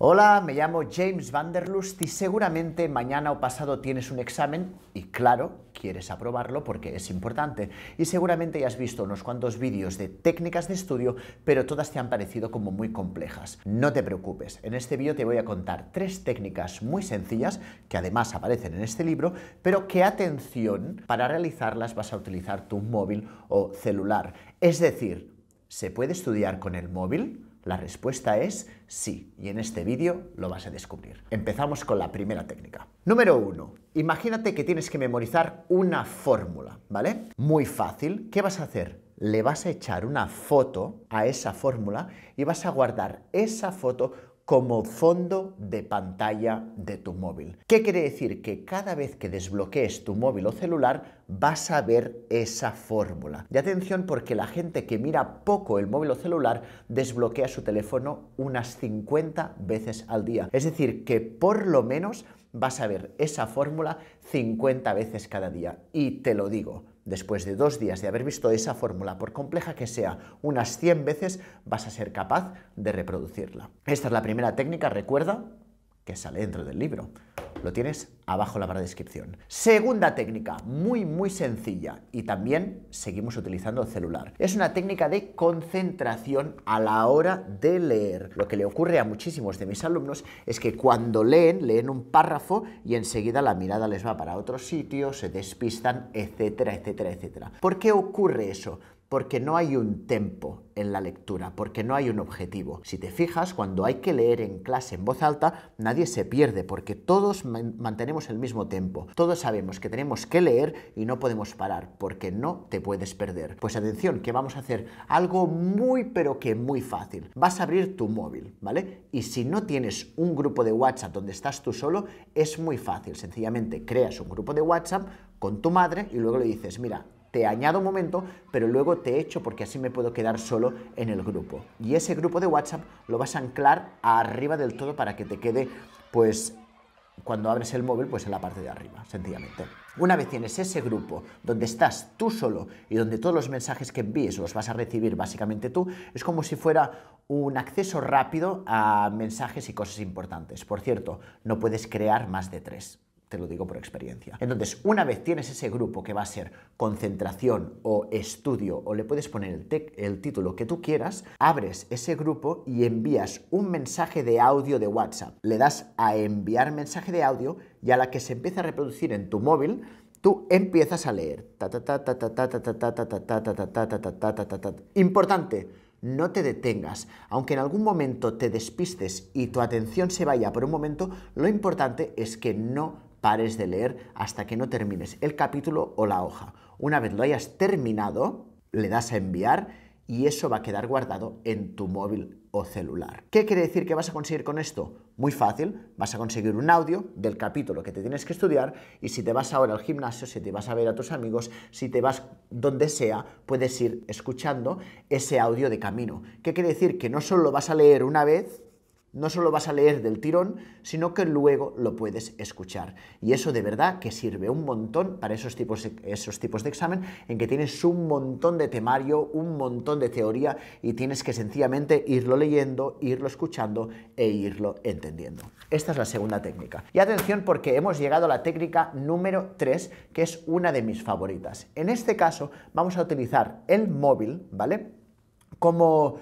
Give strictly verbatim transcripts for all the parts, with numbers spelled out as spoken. Hola, me llamo James Van der Lust y seguramente mañana o pasado tienes un examen y claro, quieres aprobarlo porque es importante. Y seguramente ya has visto unos cuantos vídeos de técnicas de estudio, pero todas te han parecido como muy complejas. No te preocupes, en este vídeo te voy a contar tres técnicas muy sencillas que además aparecen en este libro, pero que, atención, para realizarlas vas a utilizar tu móvil o celular. Es decir, ¿se puede estudiar con el móvil? La respuesta es sí, y en este vídeo lo vas a descubrir. Empezamos con la primera técnica. Número uno. Imagínate que tienes que memorizar una fórmula, ¿vale? Muy fácil. ¿Qué vas a hacer? Le vas a echar una foto a esa fórmula y vas a guardar esa foto como fondo de pantalla de tu móvil. ¿Qué quiere decir? Que cada vez que desbloquees tu móvil o celular vas a ver esa fórmula. Y atención, porque la gente que mira poco el móvil o celular desbloquea su teléfono unas cincuenta veces al día. Es decir, que por lo menos vas a ver esa fórmula cincuenta veces cada día. Y te lo digo, después de dos días de haber visto esa fórmula, por compleja que sea, unas cien veces, vas a ser capaz de reproducirla. Esta es la primera técnica, recuerda, que sale dentro del libro. Lo tienes abajo en la barra de descripción. Segunda técnica, muy muy sencilla, y también seguimos utilizando el celular. Es una técnica de concentración a la hora de leer. Lo que le ocurre a muchísimos de mis alumnos es que cuando leen, leen un párrafo y enseguida la mirada les va para otro sitio, se despistan, etcétera, etcétera, etcétera. ¿Por qué ocurre eso? Porque no hay un tempo en la lectura, porque no hay un objetivo. Si te fijas, cuando hay que leer en clase en voz alta, nadie se pierde, porque todos mantenemos el mismo tempo. Todos sabemos que tenemos que leer y no podemos parar, porque no te puedes perder. Pues atención, que vamos a hacer algo muy, pero que muy fácil. Vas a abrir tu móvil, ¿vale? Y si no tienes un grupo de WhatsApp donde estás tú solo, es muy fácil. Sencillamente creas un grupo de WhatsApp con tu madre y luego le dices, mira, te añado un momento, pero luego te echo porque así me puedo quedar solo en el grupo. Y ese grupo de WhatsApp lo vas a anclar arriba del todo para que te quede, pues, cuando abres el móvil, pues en la parte de arriba, sencillamente. Una vez tienes ese grupo donde estás tú solo y donde todos los mensajes que envíes los vas a recibir básicamente tú, es como si fuera un acceso rápido a mensajes y cosas importantes. Por cierto, no puedes crear más de tres. Te lo digo por experiencia. Entonces, una vez tienes ese grupo que va a ser concentración o estudio, o le puedes poner el, el título que tú quieras, abres ese grupo y envías un mensaje de audio de WhatsApp. Le das a enviar mensaje de audio y a la que se empieza a reproducir en tu móvil, tú empiezas a leer. Importante. No te detengas. Aunque en algún momento te despistes y tu atención se vaya por un momento, lo importante es que no pares de leer hasta que no termines el capítulo o la hoja. Una vez lo hayas terminado, le das a enviar y eso va a quedar guardado en tu móvil o celular. ¿Qué quiere decir que vas a conseguir con esto? Muy fácil, vas a conseguir un audio del capítulo que te tienes que estudiar y si te vas ahora al gimnasio, si te vas a ver a tus amigos, si te vas donde sea, puedes ir escuchando ese audio de camino. ¿Qué quiere decir? Que no solo lo vas a leer una vez, no solo vas a leer del tirón, sino que luego lo puedes escuchar. Y eso de verdad que sirve un montón para esos tipos, esos tipos de examen en que tienes un montón de temario, un montón de teoría y tienes que sencillamente irlo leyendo, irlo escuchando e irlo entendiendo. Esta es la segunda técnica. Y atención, porque hemos llegado a la técnica número tres, que es una de mis favoritas. En este caso vamos a utilizar el móvil, ¿vale? Como...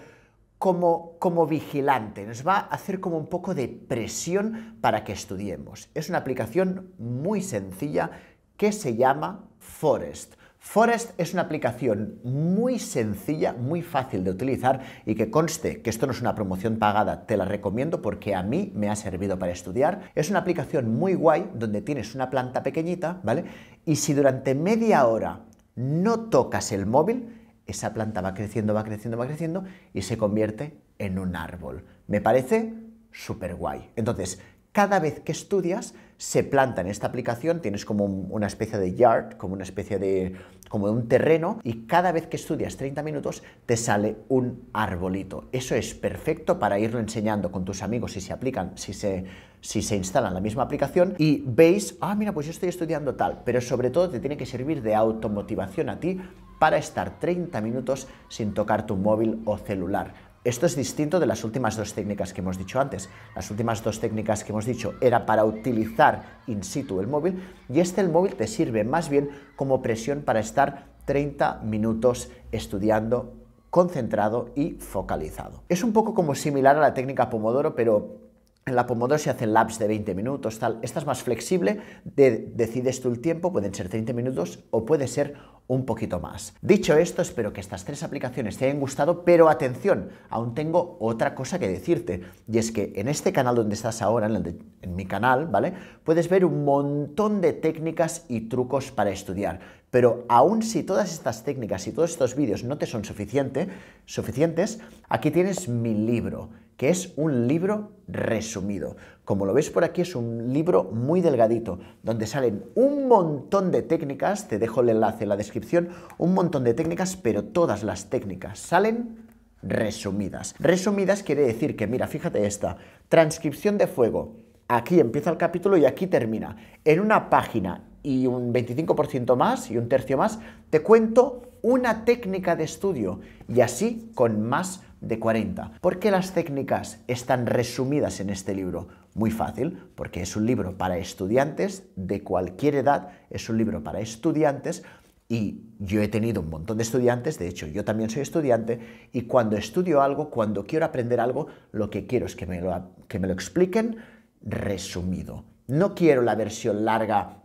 Como, como vigilante, nos va a hacer como un poco de presión para que estudiemos. Es una aplicación muy sencilla que se llama Forest. Forest es una aplicación muy sencilla, muy fácil de utilizar y que conste que esto no es una promoción pagada, te la recomiendo porque a mí me ha servido para estudiar. Es una aplicación muy guay donde tienes una planta pequeñita, ¿vale? Y si durante media hora no tocas el móvil, esa planta va creciendo, va creciendo, va creciendo y se convierte en un árbol. Me parece súper guay. Entonces, cada vez que estudias, se planta en esta aplicación, tienes como una especie de yard, como una especie de, como de un terreno, y cada vez que estudias treinta minutos te sale un arbolito. Eso es perfecto para irlo enseñando con tus amigos si se aplican, si se, si se instalan la misma aplicación y veis, ah, mira, pues yo estoy estudiando tal, pero sobre todo te tiene que servir de automotivación a ti para estar treinta minutos sin tocar tu móvil o celular. Esto es distinto de las últimas dos técnicas que hemos dicho antes. Las últimas dos técnicas que hemos dicho era para utilizar in situ el móvil, y este el móvil te sirve más bien como presión para estar treinta minutos estudiando, concentrado y focalizado. Es un poco como similar a la técnica Pomodoro, pero en la Pomodoro se hacen laps de veinte minutos, tal. Esta es más flexible, de, decides tú el tiempo, pueden ser treinta minutos o puede ser un poquito más. Dicho esto, espero que estas tres aplicaciones te hayan gustado, pero atención, aún tengo otra cosa que decirte, y es que en este canal donde estás ahora, en, el de, en mi canal, ¿vale?, puedes ver un montón de técnicas y trucos para estudiar. Pero aún si todas estas técnicas y todos estos vídeos no te son suficiente, suficientes, aquí tienes mi libro, que es un libro resumido. Como lo ves por aquí, es un libro muy delgadito, donde salen un montón de técnicas, te dejo el enlace en la descripción, un montón de técnicas, pero todas las técnicas salen resumidas. Resumidas quiere decir que, mira, fíjate esta, transcripción de fuego, aquí empieza el capítulo y aquí termina. En una página y un veinticinco por ciento más y un tercio más, te cuento una técnica de estudio, y así con más de cuarenta. ¿Por qué las técnicas están resumidas en este libro? Muy fácil, porque es un libro para estudiantes de cualquier edad, es un libro para estudiantes, y yo he tenido un montón de estudiantes, de hecho yo también soy estudiante, y cuando estudio algo, cuando quiero aprender algo, lo que quiero es que me lo, que me lo expliquen resumido. No quiero la versión larga.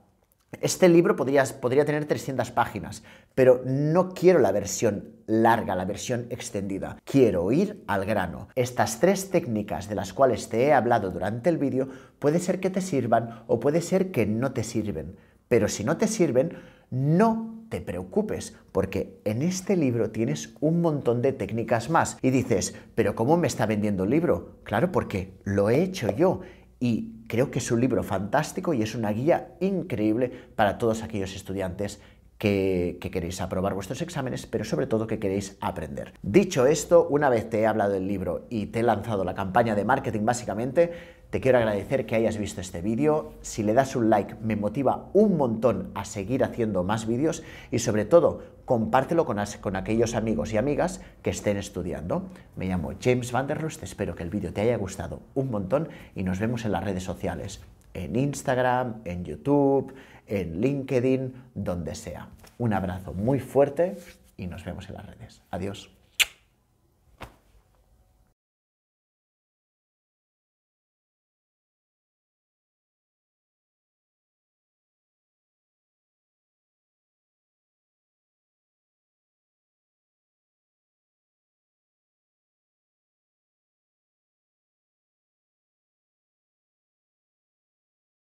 Este libro podría, podría tener trescientas páginas, pero no quiero la versión larga, la versión extendida. Quiero ir al grano. Estas tres técnicas de las cuales te he hablado durante el vídeo puede ser que te sirvan o puede ser que no te sirven. Pero si no te sirven, no te preocupes, porque en este libro tienes un montón de técnicas más. Y dices, ¿pero cómo me está vendiendo el libro? Claro, porque lo he hecho yo. Y creo que es un libro fantástico y es una guía increíble para todos aquellos estudiantes que, que queréis aprobar vuestros exámenes, pero sobre todo que queréis aprender. Dicho esto, una vez te he hablado del libro y te he lanzado la campaña de marketing, básicamente, te quiero agradecer que hayas visto este vídeo. Si le das un like, me motiva un montón a seguir haciendo más vídeos, y sobre todo, compártelo con, con aquellos amigos y amigas que estén estudiando. Me llamo James Van der Lust, espero que el vídeo te haya gustado un montón y nos vemos en las redes sociales, en Instagram, en YouTube, en LinkedIn, donde sea. Un abrazo muy fuerte y nos vemos en las redes. Adiós.